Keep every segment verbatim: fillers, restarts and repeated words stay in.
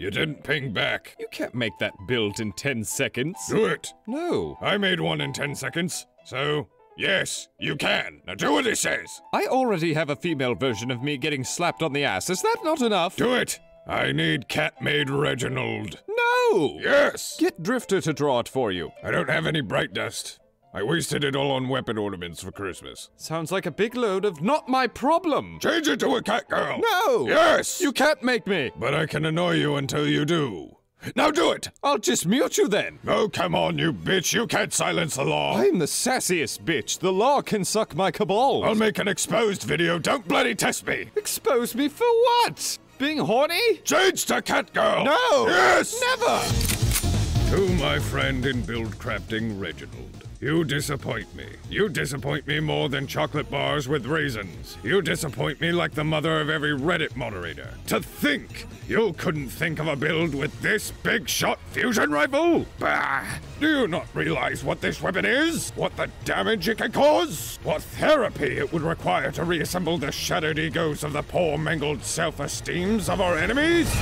You didn't ping back. You can't make that build in ten seconds. Do it. No. I made one in ten seconds, so... Yes, you can. Now do what he says. I already have a female version of me getting slapped on the ass. Is that not enough? Do it. I need Cat-Maid Reginald. No! Yes! Get Drifter to draw it for you. I don't have any bright dust. I wasted it all on weapon ornaments for Christmas. Sounds like a big load of not my problem. Change it to a cat girl. No! Yes! You can't make me. But I can annoy you until you do. Now do it! I'll just mute you then! Oh, come on, you bitch! You can't silence the law! I'm the sassiest bitch! The law can suck my cabal! I'll make an exposed video! Don't bloody test me! Expose me for what? Being horny? Change to catgirl! No! Yes! Never! To my friend in build crafting, Reginald. You disappoint me. You disappoint me more than chocolate bars with raisins. You disappoint me like the mother of every Reddit moderator. To think you couldn't think of a build with this big shot fusion rifle? Bah! Do you not realize what this weapon is? What the damage it can cause? What therapy it would require to reassemble the shattered egos of the poor mangled self-esteems of our enemies?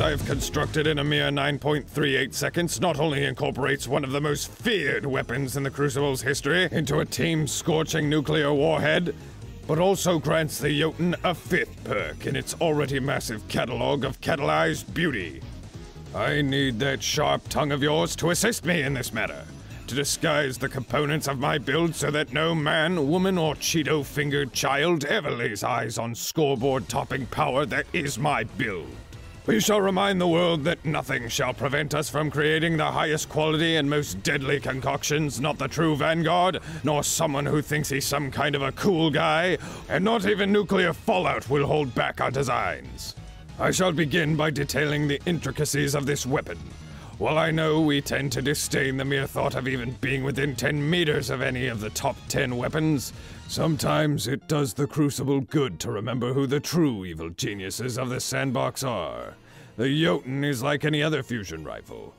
I've constructed in a mere nine point three eight seconds not only incorporates one of the most feared weapons in the Crucible's history into a team-scorching nuclear warhead, but also grants the Jotun a fifth perk in its already massive catalog of catalyzed beauty. I need that sharp tongue of yours to assist me in this matter, to disguise the components of my build so that no man, woman, or Cheeto-fingered child ever lays eyes on scoreboard-topping power that is my build. We shall remind the world that nothing shall prevent us from creating the highest quality and most deadly concoctions, not the true Vanguard, nor someone who thinks he's some kind of a cool guy, and not even nuclear fallout will hold back our designs. I shall begin by detailing the intricacies of this weapon. While I know we tend to disdain the mere thought of even being within ten meters of any of the top ten weapons, sometimes it does the Crucible good to remember who the true evil geniuses of the sandbox are. The Jotun is like any other fusion rifle.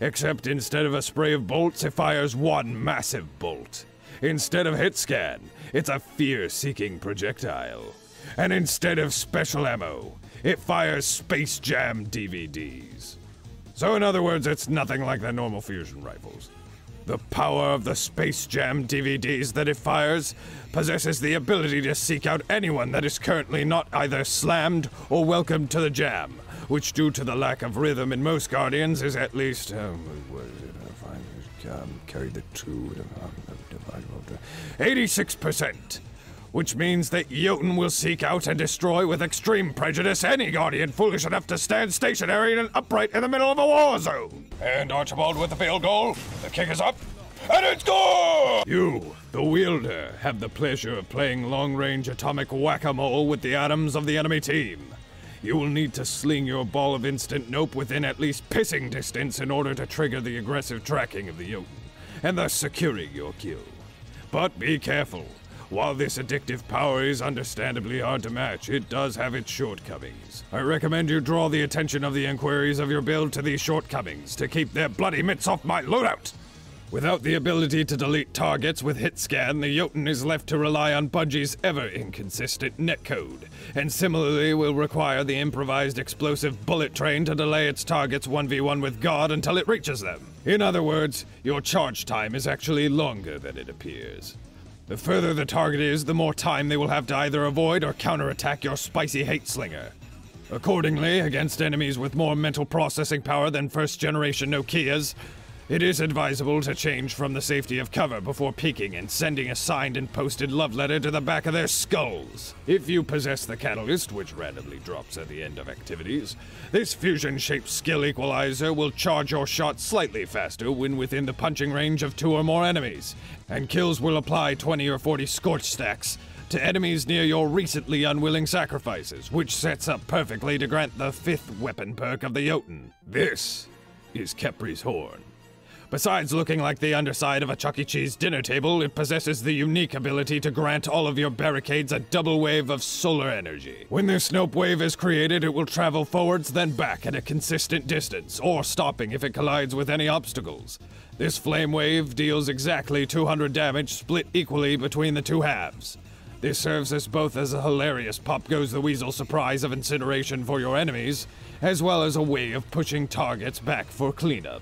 Except instead of a spray of bolts, it fires one massive bolt. Instead of hit scan, it's a fear-seeking projectile. And instead of special ammo, it fires Space Jam D V Ds. So in other words, it's nothing like the normal fusion rifles. The power of the Space Jam D V Ds that it fires possesses the ability to seek out anyone that is currently not either slammed or welcomed to the jam, which due to the lack of rhythm in most Guardians is at least... Um, what is it? If I just, um, carry the two... eighty-six percent, which means that Jotun will seek out and destroy with extreme prejudice any Guardian foolish enough to stand stationary and upright in the middle of a war zone. And Archibald with the field goal. The kick is up, and it's good! You, the wielder, have the pleasure of playing long-range atomic whack-a-mole with the atoms of the enemy team. You will need to sling your ball of instant nope within at least pissing distance in order to trigger the aggressive tracking of the Jotun, and thus securing your kill. But be careful. While this addictive power is understandably hard to match, it does have its shortcomings. I recommend you draw the attention of the inquiries of your build to these shortcomings to keep their bloody mitts off my loadout! Without the ability to delete targets with hit scan, the Jotun is left to rely on Bungie's ever-inconsistent netcode, and similarly will require the improvised explosive bullet train to delay its targets one v one with God until it reaches them. In other words, your charge time is actually longer than it appears. The further the target is, the more time they will have to either avoid or counterattack your spicy hate slinger. Accordingly, against enemies with more mental processing power than first-generation Nokias, it is advisable to change from the safety of cover before peeking and sending a signed and posted love letter to the back of their skulls. If you possess the catalyst, which randomly drops at the end of activities, this fusion-shaped skill equalizer will charge your shot slightly faster when within the punching range of two or more enemies, and kills will apply twenty or forty scorch stacks to enemies near your recently unwilling sacrifices, which sets up perfectly to grant the fifth weapon perk of the Jotun. This is Khepri's Horn. Besides looking like the underside of a Chuck E. Cheese dinner table, it possesses the unique ability to grant all of your barricades a double wave of solar energy. When this snope wave is created, it will travel forwards then back at a consistent distance, or stopping if it collides with any obstacles. This flame wave deals exactly two hundred damage split equally between the two halves. This serves us both as a hilarious Pop Goes the Weasel surprise of incineration for your enemies, as well as a way of pushing targets back for cleanup.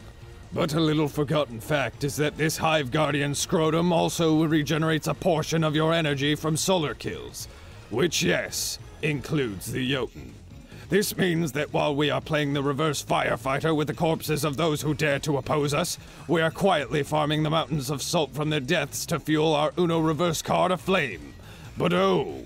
But a little forgotten fact is that this Hive Guardian scrotum also regenerates a portion of your energy from solar kills, which, yes, includes the Jotunn. This means that while we are playing the reverse firefighter with the corpses of those who dare to oppose us, we are quietly farming the mountains of salt from their deaths to fuel our Uno reverse card aflame. But oh,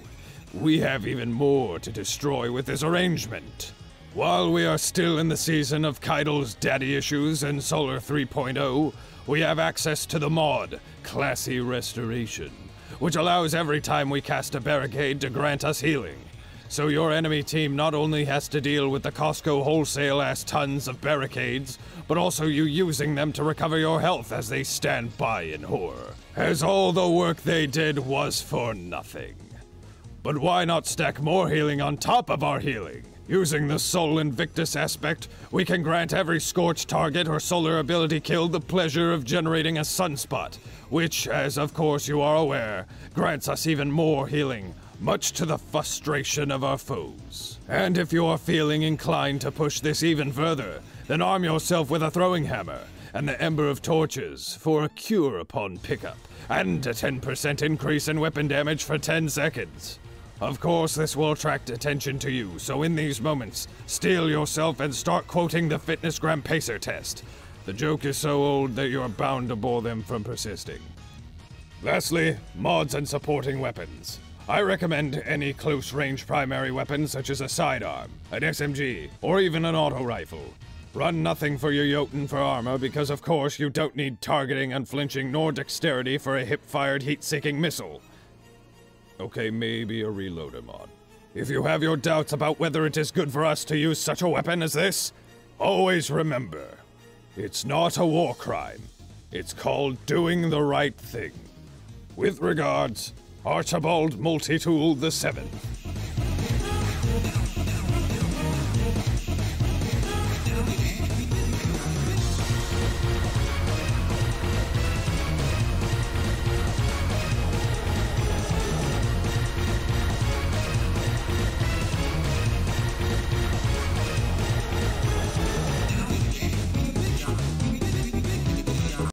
we have even more to destroy with this arrangement. While we are still in the season of Keidel's Daddy Issues and Solar three point oh, we have access to the mod, Classy Restoration, which allows every time we cast a barricade to grant us healing. So your enemy team not only has to deal with the Costco wholesale-ass tons of barricades, but also you using them to recover your health as they stand by in horror, as all the work they did was for nothing. But why not stack more healing on top of our healing? Using the Soul Invictus aspect, we can grant every scorched target or solar ability kill the pleasure of generating a sunspot, which, as of course you are aware, grants us even more healing, much to the frustration of our foes. And if you are feeling inclined to push this even further, then arm yourself with a throwing hammer and the Ember of Torches for a cure upon pickup, and a ten percent increase in weapon damage for ten seconds. Of course, this will attract attention to you, so in these moments, steel yourself and start quoting the Fitness Grand Pacer test. The joke is so old that you're bound to bore them from persisting. Lastly, mods and supporting weapons. I recommend any close-range primary weapon such as a sidearm, an S M G, or even an auto rifle. Run nothing for your Jotunn for armor because of course you don't need targeting, unflinching, nor dexterity for a hip-fired, heat-seeking missile. Okay, maybe a reloader mod. If you have your doubts about whether it is good for us to use such a weapon as this, always remember, it's not a war crime. It's called doing the right thing. With regards, Archibald Multitool the Seventh.